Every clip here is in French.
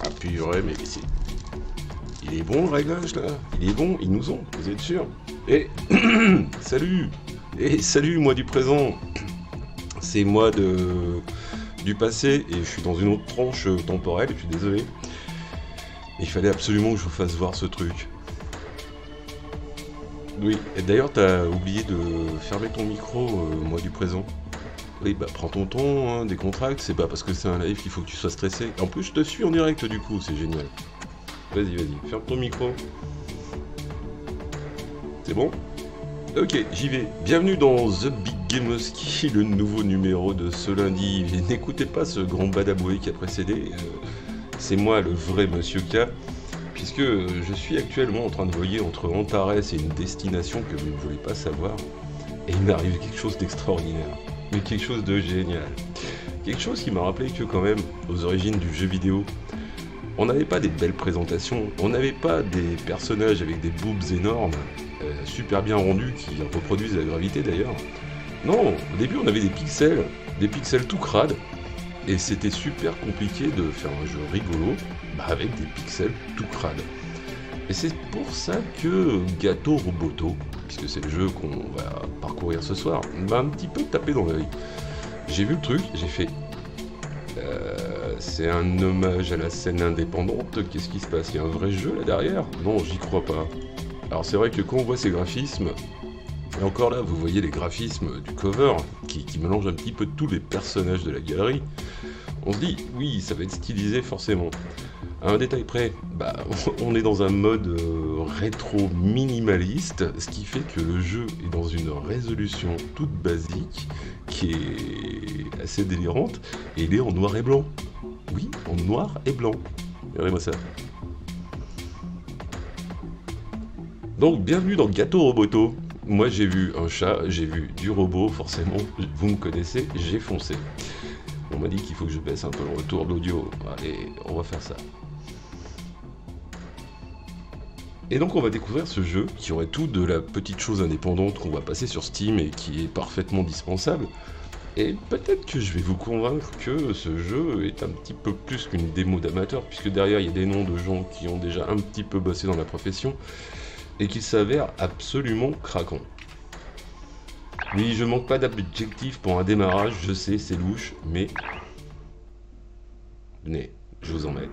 Ah purée, mais c'est... Il est bon le réglage là. Il est bon, ils nous ont, vous êtes sûrs? Et salut. Et salut moi du présent. C'est moi du passé et je suis dans une autre tranche temporelle et je suis désolé. Il fallait absolument que je vous fasse voir ce truc. Oui, et d'ailleurs t'as oublié de fermer ton micro, moi du présent. Oui, bah prends ton temps, hein, décontracte, c'est pas parce que c'est un live qu'il faut que tu sois stressé. En plus, je te suis en direct du coup, c'est génial. Vas-y, vas-y, ferme ton micro. C'est bon? Ok, j'y vais. Bienvenue dans The Big Gameovski, le nouveau numéro de ce lundi. N'écoutez pas ce grand badaboué qui a précédé. C'est moi, le vrai Monsieur K, puisque je suis actuellement en train de voyer entre Antares et une destination que vous ne voulez pas savoir. Et il m'arrive quelque chose d'extraordinaire. Mais quelque chose de génial. Quelque chose qui m'a rappelé que quand même, aux origines du jeu vidéo, on n'avait pas des belles présentations, on n'avait pas des personnages avec des boobs énormes, super bien rendus, qui reproduisent la gravité d'ailleurs. Non, au début on avait des pixels tout crades, et c'était super compliqué de faire un jeu rigolo avec des pixels tout crades. Et c'est pour ça que Gato Roboto, puisque c'est le jeu qu'on va parcourir ce soir, m'a un petit peu tapé dans l'œil. J'ai vu le truc, j'ai fait... c'est un hommage à la scène indépendante, qu'est-ce qui se passe? Il y a un vrai jeu là derrière? Non, j'y crois pas. Alors c'est vrai que quand on voit ces graphismes, et encore là, vous voyez les graphismes du cover, qui mélangent un petit peu tous les personnages de la galerie, on se dit, oui, ça va être stylisé forcément. À un détail près, on est dans un mode rétro minimaliste, ce qui fait que le jeu est dans une résolution toute basique, qui est assez délirante, et il est en noir et blanc. Oui, en noir et blanc. Regardez-moi ça. Donc, bienvenue dans Gato Roboto. Moi, j'ai vu un chat, j'ai vu du robot, forcément, vous me connaissez, j'ai foncé. On m'a dit qu'il faut que je baisse un peu le retour d'audio. Allez, on va faire ça. Et donc on va découvrir ce jeu qui aurait tout de la petite chose indépendante qu'on va passer sur Steam et qui est parfaitement dispensable. Et peut-être que je vais vous convaincre que ce jeu est un petit peu plus qu'une démo d'amateur, puisque derrière il y a des noms de gens qui ont déjà un petit peu bossé dans la profession et qui s'avèrent absolument craquants. Oui, je manque pas d'objectifs pour un démarrage, je sais, c'est louche, mais... Venez, je vous emmène.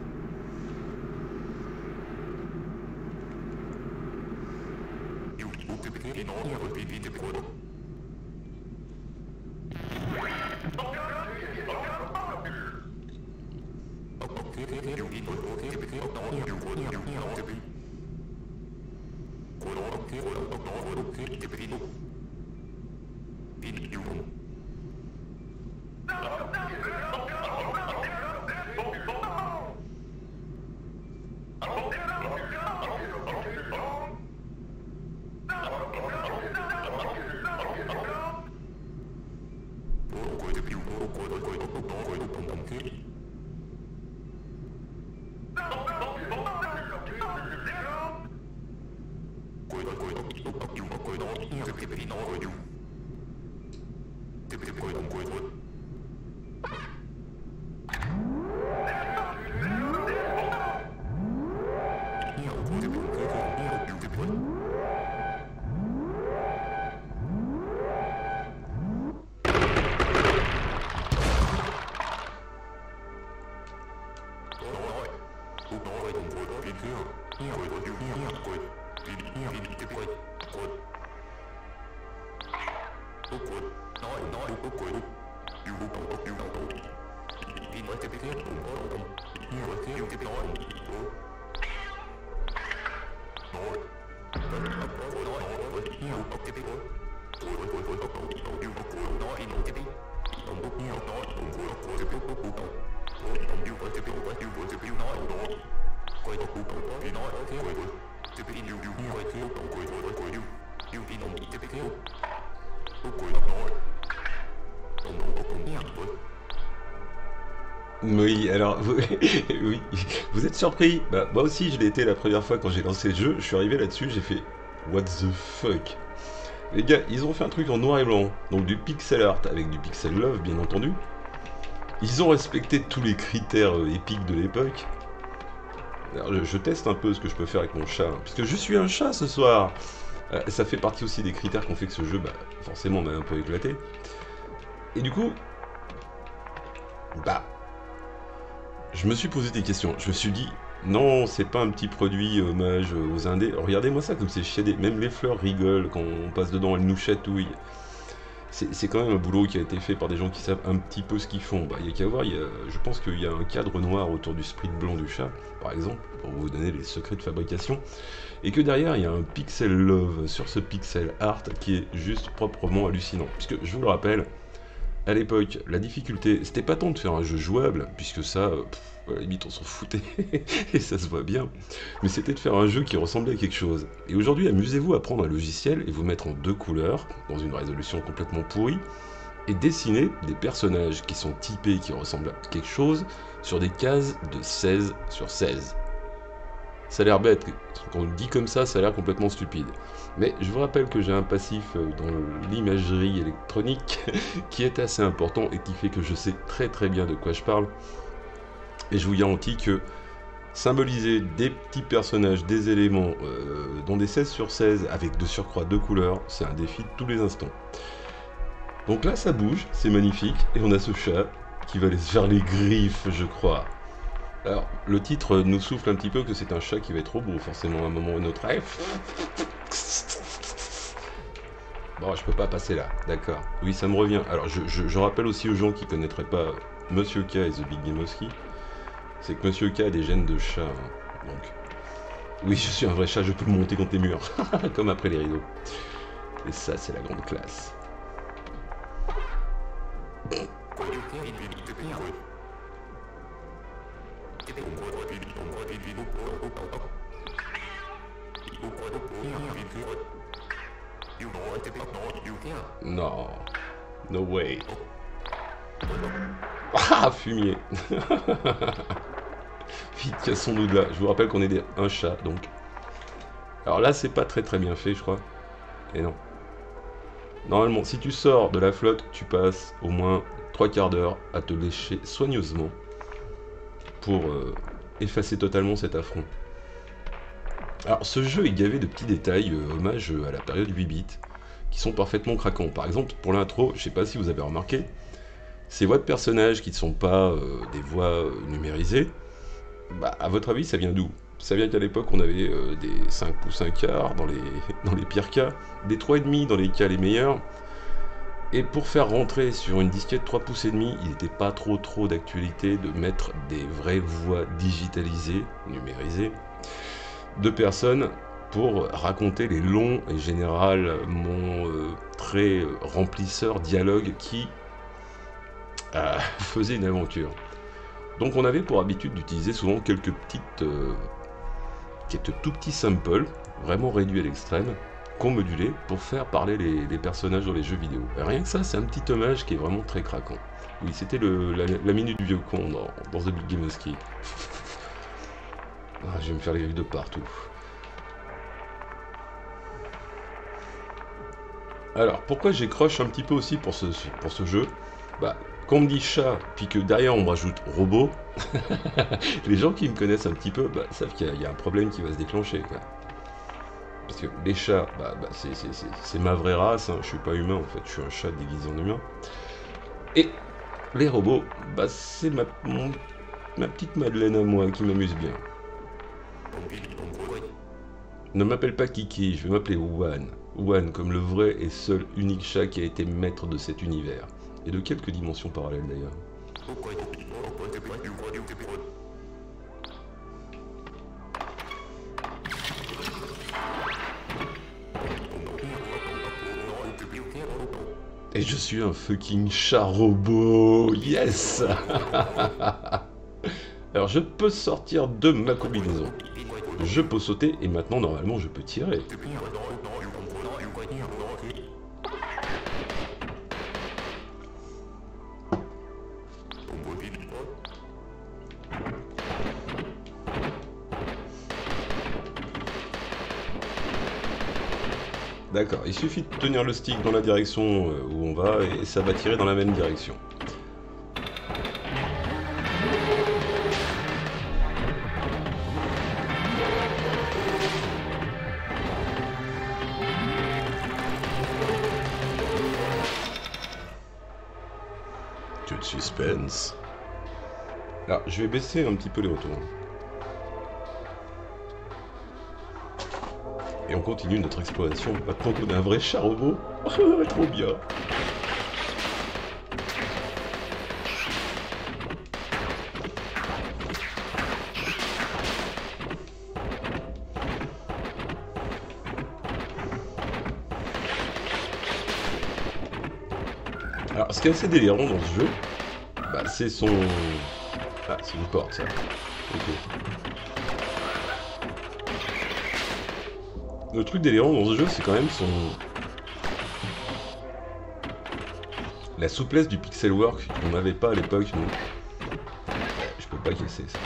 Oui, alors, oui, vous êtes surpris? Bah, moi aussi, je l'ai été la première fois quand j'ai lancé le jeu, je suis arrivé là-dessus, j'ai fait « What the fuck ?» Les gars, ils ont fait un truc en noir et blanc, donc du pixel art, avec du pixel love, bien entendu. Ils ont respecté tous les critères épiques de l'époque. Alors, je teste un peu ce que je peux faire avec mon chat, hein, puisque je suis un chat ce soir. Ça fait partie aussi des critères qu'on fait que ce jeu, bah, forcément, m'a un peu éclaté. Et du coup, bah, je me suis posé des questions. Je me suis dit, non, c'est pas un petit produit hommage aux indés. Regardez-moi ça, comme c'est chiadé. Même les fleurs rigolent quand on passe dedans, elles nous chatouillent. C'est quand même un boulot qui a été fait par des gens qui savent un petit peu ce qu'ils font. Bah, il y a qu'à voir, je pense qu'il y a un cadre noir autour du split blanc du chat, par exemple, pour vous donner les secrets de fabrication. Et que derrière, il y a un pixel love sur ce pixel art qui est juste proprement hallucinant. Puisque, je vous le rappelle, à l'époque, la difficulté, c'était pas tant de faire un jeu jouable, puisque ça, à la limite, on s'en foutait, et ça se voit bien, mais c'était de faire un jeu qui ressemblait à quelque chose. Et aujourd'hui, amusez-vous à prendre un logiciel et vous mettre en deux couleurs, dans une résolution complètement pourrie, et dessiner des personnages qui sont typés, qui ressemblent à quelque chose, sur des cases de 16 sur 16. Ça a l'air bête, quand on le dit comme ça, ça a l'air complètement stupide. Mais je vous rappelle que j'ai un passif dans l'imagerie électronique qui est assez important et qui fait que je sais très très bien de quoi je parle. Et je vous garantis que symboliser des petits personnages, des éléments dans des 16 sur 16 avec de surcroît deux couleurs, c'est un défi de tous les instants. Donc là ça bouge, c'est magnifique, et on a ce chat qui va aller se faire les griffes, je crois. Alors, le titre nous souffle un petit peu que c'est un chat qui va être robot, forcément, à un moment ou à un autre. Bon, je peux pas passer là, d'accord. Oui, ça me revient. Alors, je rappelle aussi aux gens qui connaîtraient pas Monsieur K et The Big Gameovski, c'est que Monsieur K a des gènes de chat, hein. Donc, oui, je suis un vrai chat, je peux monter contre les murs, comme après les rideaux. Et ça, c'est la grande classe. Non, no way. Ah, fumier. Vite, cassons-nous de là. Je vous rappelle qu'on est un chat, donc. Alors là, c'est pas très très bien fait, je crois. Et non. Normalement, si tu sors de la flotte, tu passes au moins 3 quarts d'heure à te lécher soigneusement pour effacer totalement cet affront. Alors, ce jeu est gavé de petits détails, hommage à la période 8 bits, qui sont parfaitement craquants. Par exemple, pour l'intro, je sais pas si vous avez remarqué, ces voix de personnages qui ne sont pas des voix numérisées, bah, à votre avis, ça vient d'où? Ça vient qu'à l'époque, on avait des 5 ou 5 quarts dans les pires cas, des 3,5 dans les cas les meilleurs, et pour faire rentrer sur une disquette 3,5 pouces, il n'était pas trop d'actualité de mettre des vraies voix digitalisées, numérisées, de personnes pour raconter les longs et généralement très remplisseurs dialogues qui faisaient une aventure. Donc on avait pour habitude d'utiliser souvent quelques tout petits samples, vraiment réduits à l'extrême, qu'on modulait pour faire parler les personnages dans les jeux vidéo. Et rien que ça, c'est un petit hommage qui est vraiment très craquant. Oui, c'était la minute du vieux con dans The Big Gameovski. Ah, je vais me faire les griffes de partout. Alors, pourquoi j'écroche un petit peu aussi pour ce jeu? Bah, quand on me dit chat, puis que derrière on me rajoute robot, les gens qui me connaissent un petit peu, bah, savent qu'il y a un problème qui va se déclencher, quoi. Parce que les chats, bah, c'est ma vraie race, hein. Je suis pas humain en fait, je suis un chat déguisé en humain. Et les robots, bah, c'est ma petite Madeleine à moi qui m'amuse bien. Ne m'appelle pas Kiki, je vais m'appeler Wan. Wan comme le vrai et seul unique chat qui a été maître de cet univers. Et de quelques dimensions parallèles d'ailleurs. Et je suis un fucking chat robot, yes. Alors je peux sortir de ma combinaison. Je peux sauter et maintenant normalement je peux tirer. D'accord, il suffit de tenir le stick dans la direction où on va et ça va tirer dans la même direction. Tout de suspense. Là, je vais baisser un petit peu les retours. Et on continue notre exploration maintenant qu'on a un vrai chat robot. Trop bien. Alors, ce qui est assez délirant dans ce jeu, bah, c'est son... Ah, c'est une porte, ça. Ok. Le truc délirant dans ce jeu, c'est quand même son... la souplesse du pixel work qu'on n'avait pas à l'époque. Je peux pas casser ça.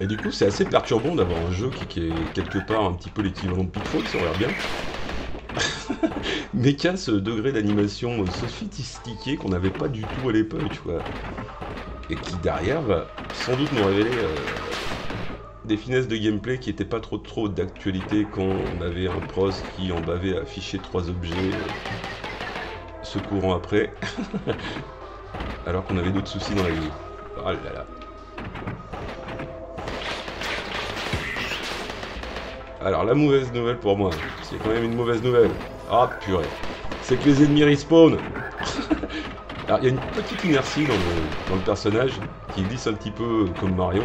Et du coup, c'est assez perturbant d'avoir un jeu qui est quelque part un petit peu l'équivalent de Pitfall, ça regarde bien. Mais qu'à ce degré d'animation sophistiqué qu'on n'avait pas du tout à l'époque, tu vois. Et qui derrière va sans doute nous révéler... des finesses de gameplay qui n'étaient pas trop d'actualité quand on avait un pros qui en bavait à afficher 3 objets se courant après, alors qu'on avait d'autres soucis dans la vie. Oh là là. Alors la mauvaise nouvelle pour moi, c'est quand même une mauvaise nouvelle. Ah purée, c'est que les ennemis respawnent. Alors il y a une petite inertie dans le personnage qui glisse un petit peu comme Mario.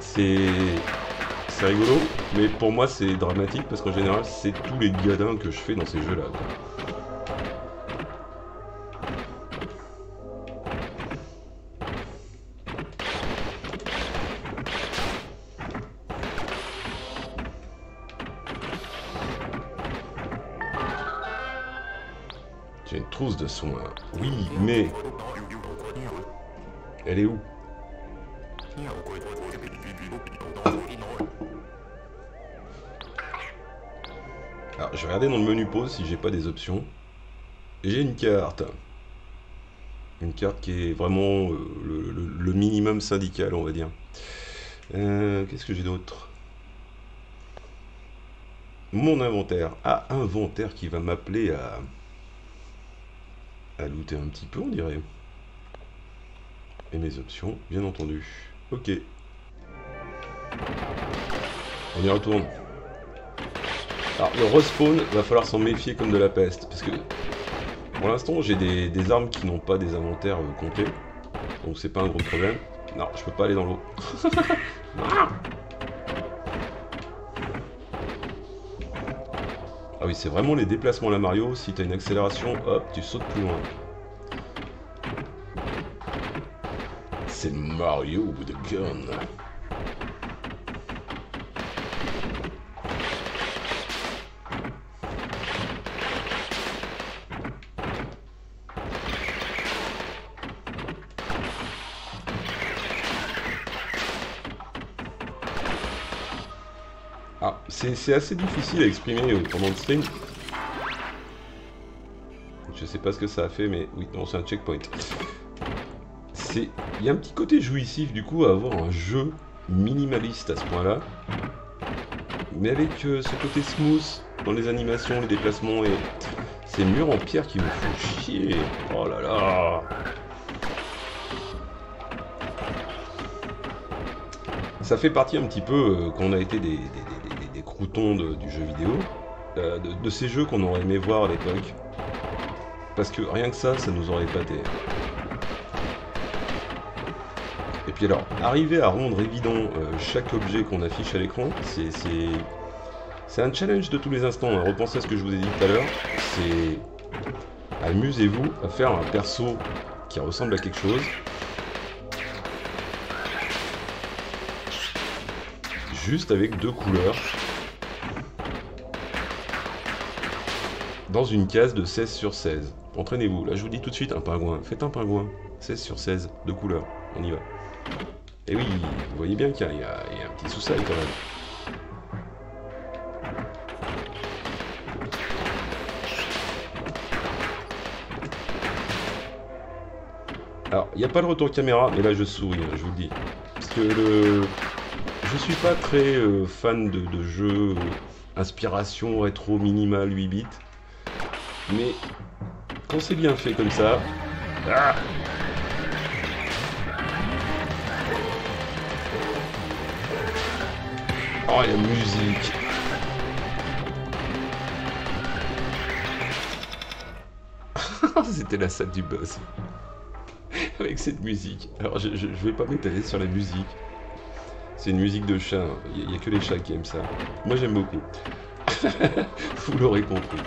C'est rigolo, mais pour moi c'est dramatique parce qu'en général c'est tous les gadins que je fais dans ces jeux-là. J'ai une trousse de soins. Oui, mais... elle est où ? Alors, je vais regarder dans le menu pause si j'ai pas des options. J'ai une carte. Une carte qui est vraiment le minimum syndical, on va dire. Qu'est-ce que j'ai d'autre? Mon inventaire. Ah, inventaire qui va m'appeler à looter un petit peu, on dirait. Et mes options, bien entendu. Ok. On y retourne. Alors le respawn, va falloir s'en méfier comme de la peste, parce que pour l'instant j'ai des armes qui n'ont pas des inventaires comptés, donc c'est pas un gros problème. Non, je peux pas aller dans l'eau. Ah oui, c'est vraiment les déplacements à la Mario, si t'as une accélération, hop, tu sautes plus loin. C'est Mario with a gun. C'est assez difficile à exprimer pendant le stream. Je sais pas ce que ça a fait, mais oui, non, c'est un checkpoint. Il y a un petit côté jouissif du coup à avoir un jeu minimaliste à ce point-là, mais avec ce côté smooth dans les animations, les déplacements et ces murs en pierre qui me font chier. Oh là là. Ça fait partie un petit peu quand on a été des croutons du jeu vidéo, de ces jeux qu'on aurait aimé voir à l'époque, parce que rien que ça nous aurait épaté. Et puis alors, arriver à rendre évident chaque objet qu'on affiche à l'écran, c'est un challenge de tous les instants, hein. Repensez à ce que je vous ai dit tout à l'heure, c'est amusez-vous à faire un perso qui ressemble à quelque chose, juste avec 2 couleurs dans une case de 16 sur 16. Entraînez-vous, là je vous dis tout de suite, un pingouin, faites un pingouin 16 sur 16 de couleurs, on y va. Et oui, vous voyez bien qu'il y a un petit sous-sol quand même. Alors, il n'y a pas de retour caméra, mais là je souris, je vous le dis. Parce que je suis pas très fan de jeux inspiration rétro minimal 8 bits. Mais quand c'est bien fait comme ça... Ah, oh, la musique. C'était la salle du boss. Avec cette musique. Alors je vais pas m'étaler sur la musique. C'est une musique de chat. Il n'y a que les chats qui aiment ça. Moi j'aime beaucoup. Vous l'aurez compris.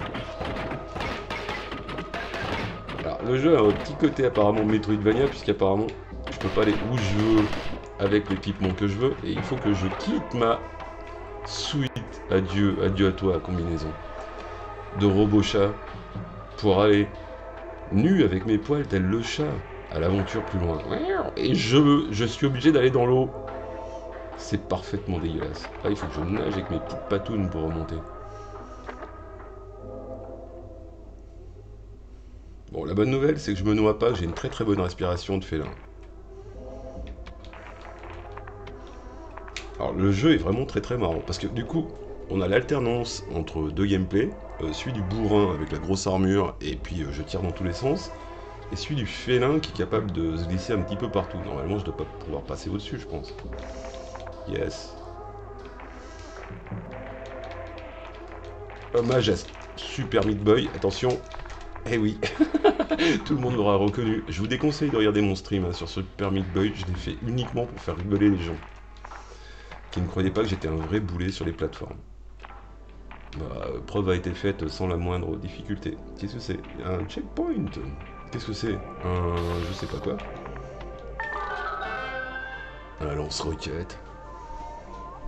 Alors le jeu a un petit côté apparemment Metroidvania, puisqu'apparemment je peux pas aller où je veux avec l'équipement que je veux. Et il faut que je quitte ma... Sweet, adieu, adieu à toi, combinaison de robot chat, pour aller nu avec mes poils tel le chat à l'aventure plus loin. Et je suis obligé d'aller dans l'eau. C'est parfaitement dégueulasse. Ah, il faut que je nage avec mes petites patounes pour remonter. Bon, la bonne nouvelle, c'est que je me noie pas, j'ai une très très bonne respiration de félin. Alors le jeu est vraiment très très marrant, parce que du coup, on a l'alternance entre deux gameplays, celui du bourrin avec la grosse armure, et puis je tire dans tous les sens, et celui du félin qui est capable de se glisser un petit peu partout. Normalement, je dois pas pouvoir passer au-dessus, je pense. Yes. Hommage à Super Meat Boy, attention. Eh oui, tout le monde l'aura reconnu. Je vous déconseille de regarder mon stream hein, sur Super Meat Boy, je l'ai fait uniquement pour faire rigoler les gens qui ne croyaient pas que j'étais un vrai boulet sur les plateformes. Bah, preuve a été faite sans la moindre difficulté. Qu'est-ce que c'est? Un checkpoint? Qu'est-ce que c'est? Un... je sais pas quoi. Un lance-roquette.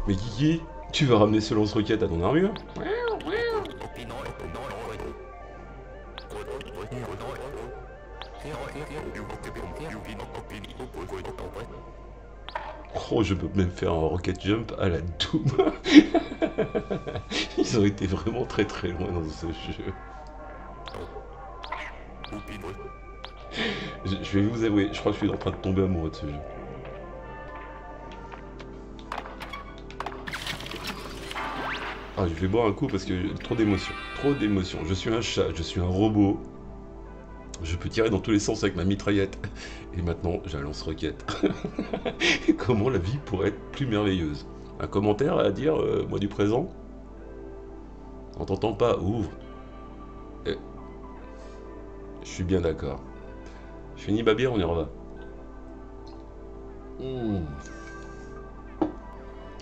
Mais Kiki, tu vas ramener ce lance-roquette à ton armure? Oh, je peux même faire un rocket jump à la Doom. Ils ont été vraiment très très loin dans ce jeu. Je vais vous avouer, je crois que je suis en train de tomber amoureux de ce jeu. Ah, je vais boire un coup parce que trop d'émotions. Trop d'émotions. Je suis un chat, je suis un robot. Je peux tirer dans tous les sens avec ma mitraillette. Et maintenant, j'ai un lance-roquette. Comment la vie pourrait être plus merveilleuse? Un commentaire à dire, moi du présent? On t'entend pas, ouvre. Et... je suis bien d'accord. Je finis ma bière, on y reva.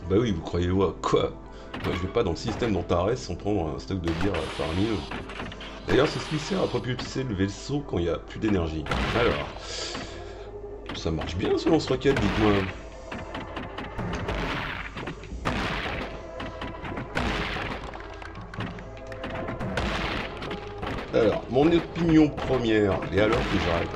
Bah oui, vous croyez quoi? Moi, je vais pas dans le système d'Antares sans prendre un stock de bière parmi eux. D'ailleurs, c'est ce qui sert à propulser le vaisseau quand il n'y a plus d'énergie. Alors, ça marche bien ce lance-roquette, dites-moi. Alors, mon opinion première, et alors que j'arrête.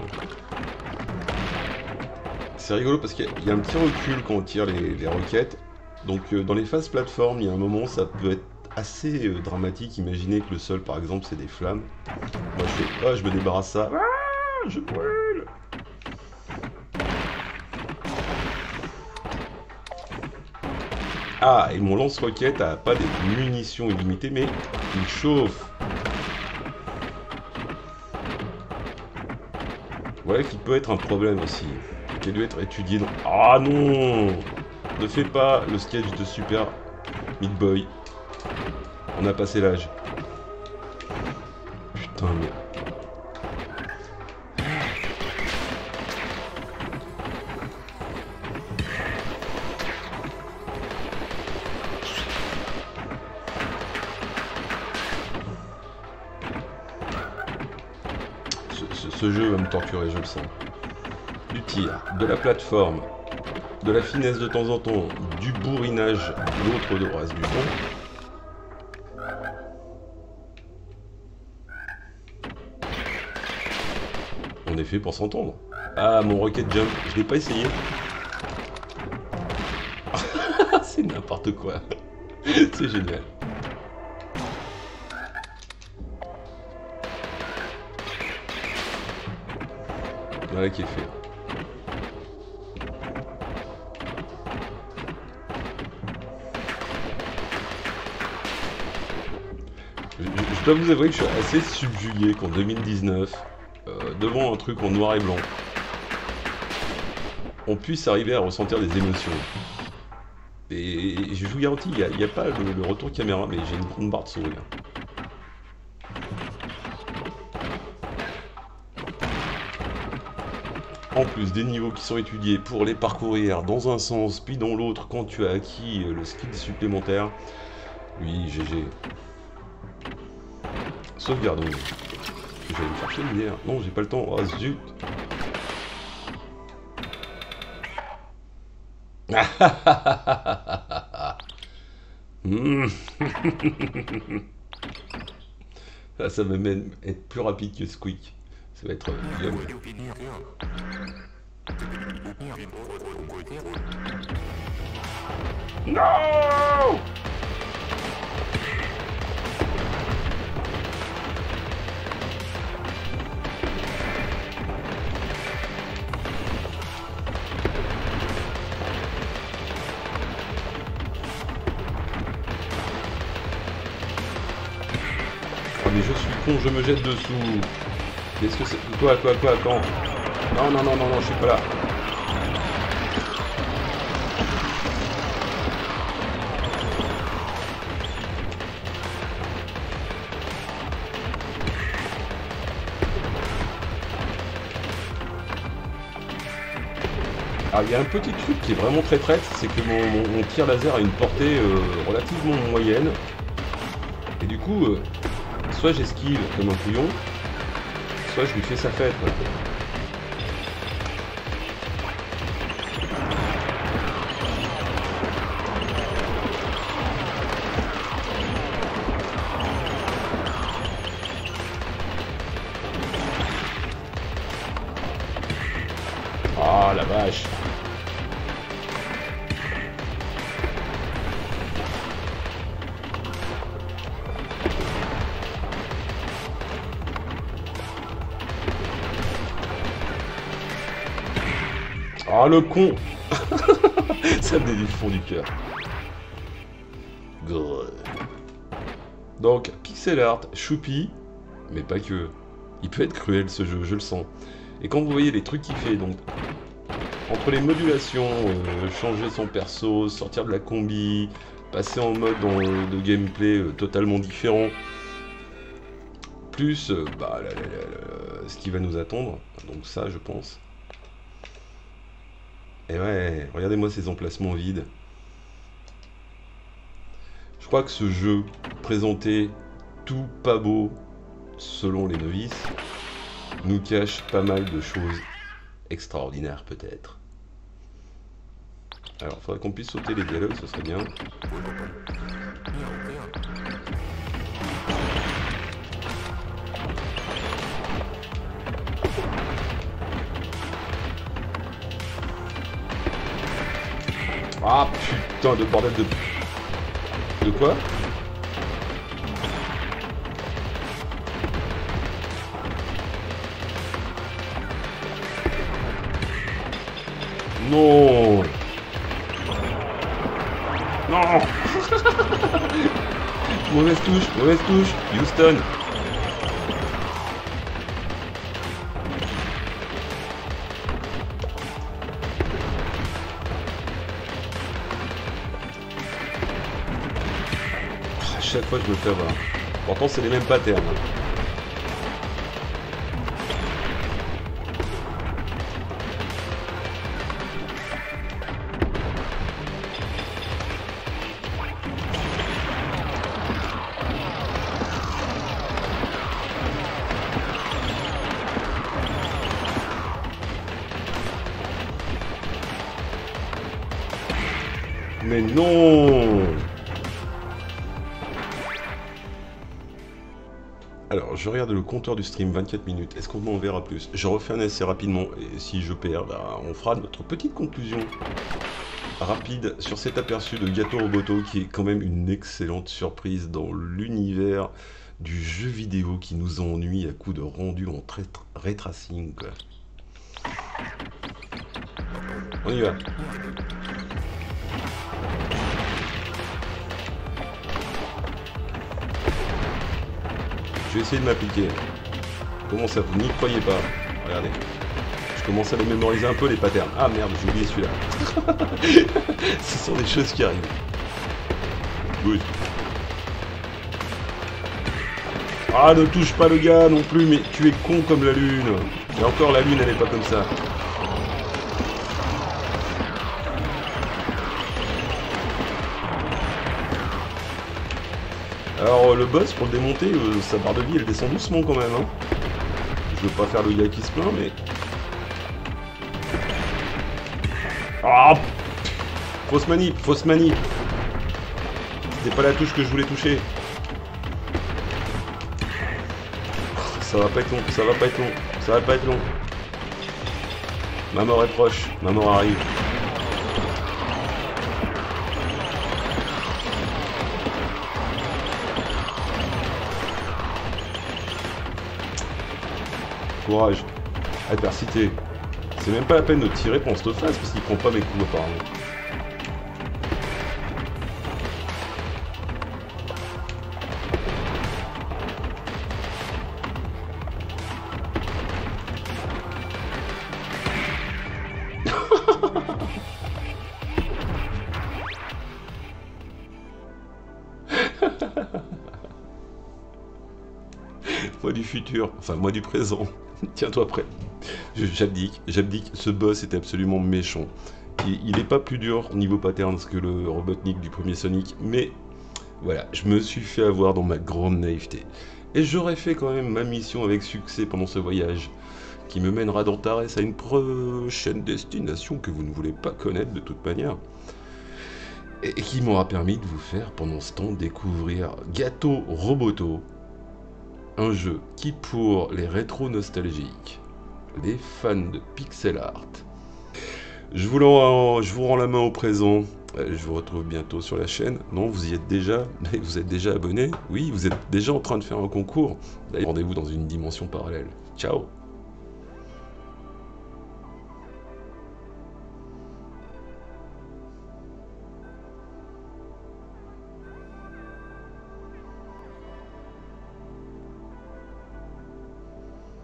C'est rigolo parce qu'il y a un petit recul quand on tire les roquettes. Donc, dans les phases plateforme, il y a un moment, ça peut être assez dramatique. Imaginez que le sol par exemple c'est des flammes. Moi je fais ah, je me débarrasse ça, ah, je brûle. Ah, et mon lance-roquette a pas des munitions illimitées mais il chauffe. Voilà qui peut être un problème aussi, qui a dû être étudié dans... Ah non, ne fais pas le sketch de Super Meat Boy. On a passé l'âge. Putain, merde. Ce jeu va me torturer, je le sens. Du tir, de la plateforme, de la finesse de temps en temps, du bourrinage, l'autre de race du fond. On est fait pour s'entendre. Ah, mon rocket jump, je l'ai pas essayé. n'importe quoi. C'est génial. Voilà qui est fait. Je dois vous avouer que je suis assez subjugué qu'en 2019, devant un truc en noir et blanc, on puisse arriver à ressentir des émotions. Et je vous garantis, il n'y a pas le retour caméra, mais j'ai une grande barre de sourire. En plus des niveaux qui sont étudiés pour les parcourir dans un sens, puis dans l'autre, quand tu as acquis le skill supplémentaire. Oui, GG. Sauvegardons. J'allais me chercher une bière. Non, j'ai pas le temps. Ah, oh, zut. Là, ça va même être plus rapide que Squeak. Ça va être... Non! Oh mais je suis con, je me jette dessous. Qu'est-ce que c'est? Quoi, attends. Non, je suis pas là. Alors, il y a un petit truc qui est vraiment très traître, c'est que mon tir laser a une portée relativement moyenne. Et du coup, soit j'esquive comme un couillon, soit je lui fais sa fête. Voilà. Ah le con. Ça me dévie le fond du cœur. Donc, pixel art, choupi, mais pas que. Il peut être cruel ce jeu, je le sens. Et quand vous voyez les trucs qu'il fait, donc, entre les modulations, changer son perso, sortir de la combi, passer en mode de gameplay totalement différent, plus ce qui va nous attendre, donc ça je pense. Et ouais, regardez-moi ces emplacements vides. Je crois que ce jeu, présenté tout pas beau, selon les novices, nous cache pas mal de choses extraordinaires peut-être. Alors, faudrait qu'on puisse sauter les dialogues, ce serait bien. Ah putain de bordel de quoi? Non. Non. Mauvaise touche, Houston. Chaque fois je me fais avoir. Pourtant c'est les mêmes patterns. Mais non. Alors, je regarde le compteur du stream, 24 minutes, est-ce qu'on m'en verra plus? Je refais un essai rapidement, et si je perds, bah, on fera notre petite conclusion. rapide sur cet aperçu de Gato Roboto, qui est quand même une excellente surprise dans l'univers du jeu vidéo qui nous ennuie à coup de rendu en retracing. On y va. Je vais essayer de m'appliquer. Comment ça, vous n'y croyez pas? Regardez. Je commence à les mémoriser un peu, les patterns. Ah merde, j'ai oublié celui-là. Ce sont des choses qui arrivent. Good. Ah, ne touche pas le gars non plus, mais tu es con comme la lune. Et encore, la lune, elle n'est pas comme ça. Alors, le boss, pour le démonter, sa barre de vie, elle descend doucement quand même. Hein. Je veux pas faire le gars qui se plaint, mais... Ah, fausse manip, fausse manip. C'était pas la touche que je voulais toucher. Ça va pas être long, ça va pas être long, ça va pas être long. Ma mort est proche, ma mort arrive. Courage, adversité. C'est même pas la peine de tirer pour cette phase parce qu'il prend pas mes coups apparemment. Moi du futur, enfin moi du présent. Tiens-toi prêt. J'abdique, j'abdique. Ce boss était absolument méchant. Il n'est pas plus dur niveau patterns que le Robotnik du premier Sonic, mais voilà, je me suis fait avoir dans ma grande naïveté. Et j'aurais fait quand même ma mission avec succès pendant ce voyage, qui me mènera d'Antares à une prochaine destination que vous ne voulez pas connaître de toute manière. Et qui m'aura permis de vous faire pendant ce temps découvrir Gato Roboto. Un jeu qui, pour les rétro-nostalgiques, les fans de pixel art, je vous rends la main au présent. Je vous retrouve bientôt sur la chaîne. Non, vous y êtes déjà, mais vous êtes déjà abonné. Oui, vous êtes déjà en train de faire un concours. D'ailleurs, rendez-vous dans une dimension parallèle. Ciao.